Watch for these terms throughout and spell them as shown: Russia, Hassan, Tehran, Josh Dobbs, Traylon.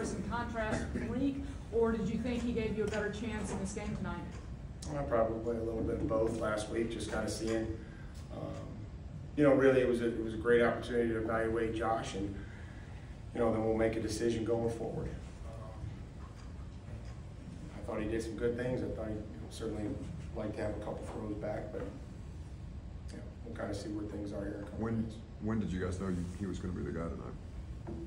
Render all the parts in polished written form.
comparison contrast league, or did you think he gave you a better chance in this game tonight? Well, probably a little bit of both last week, just kind of seeing, you know, really it was a great opportunity to evaluate Josh, and, you know, then we'll make a decision going forward. I thought he did some good things. I thought he certainly like to have a couple throws back, but yeah, we'll kind of see where things are here. When did you guys know he was going to be the guy tonight?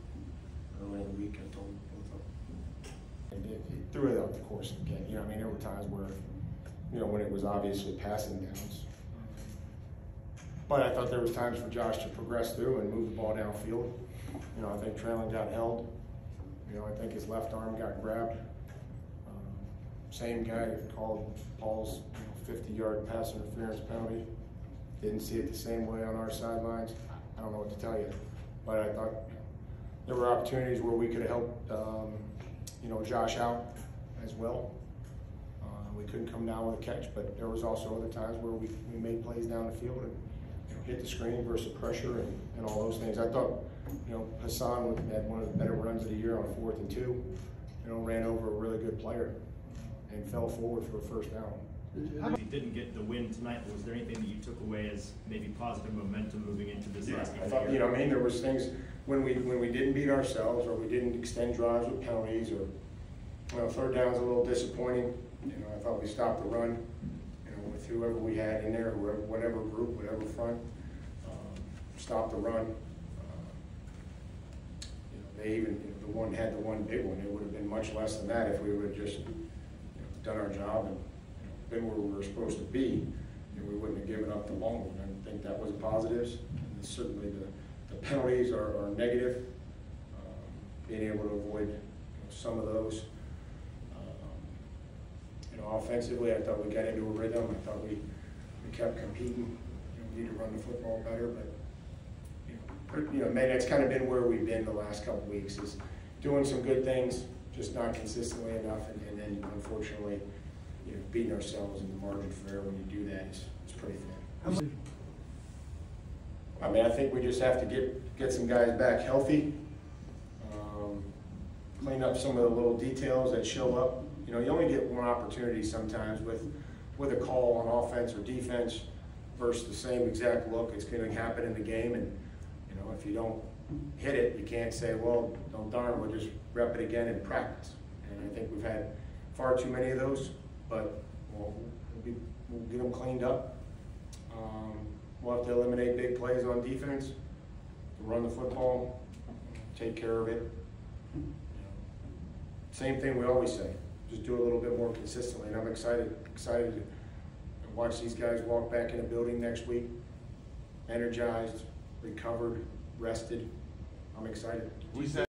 Early in the week, I told both of them. He threw it out the course of the game. You know, I mean, there were times where, you know, when it was obviously passing downs. But I thought there was times for Josh to progress through and move the ball downfield. You know, I think Traylon got held. You know, I think his left arm got grabbed. Same guy who called Paul's 50-yard pass interference penalty. Didn't see it the same way on our sidelines. I don't know what to tell you, but I thought there were opportunities where we could have helped, you know, Josh out as well. We couldn't come down with a catch, but there was also other times where we made plays down the field and, you know, hit the screen versus pressure and all those things. I thought, you know, Hassan had one of the better runs of the year on a 4th and 2. You know, ran over a really good player and fell forward for a first down. If you didn't get the win tonight, was there anything that you took away as maybe positive momentum moving into this last game? I thought, you know, I mean, there was things when we didn't beat ourselves, or we didn't extend drives with penalties, or, you know, third down's a little disappointing. You know, I thought we stopped the run, you know, with whoever we had in there, whoever, whatever group, whatever front, stopped the run. You know, they even, if the one had the one big one, it would have been much less than that if we would have just, you know, done our job and been where we were supposed to be, and we wouldn't have given up the long one. I think that was a positive. And certainly the penalties are negative. Being able to avoid, you know, some of those. You know, offensively, I thought we got into a rhythm. I thought we kept competing. You know, we need to run the football better, but, you know, man, that's kind of been where we've been the last couple of weeks, is doing some good things, just not consistently enough, and then unfortunately, you know, beating ourselves, in the margin for error when you do that is pretty thin. I mean, I think we just have to get some guys back healthy, clean up some of the little details that show up. You know, you only get one opportunity sometimes with a call on offense or defense versus the same exact look. It's going to happen in the game, and, you know, if you don't hit it, you can't say, well, don't darn, we'll just rep it again in practice. And I think we've had far too many of those. But we'll get them cleaned up. We'll have to eliminate big plays on defense, run the football, take care of it. Same thing we always say, just do a little bit more consistently. And I'm excited to watch these guys walk back in the building next week, energized, recovered, rested. I'm excited.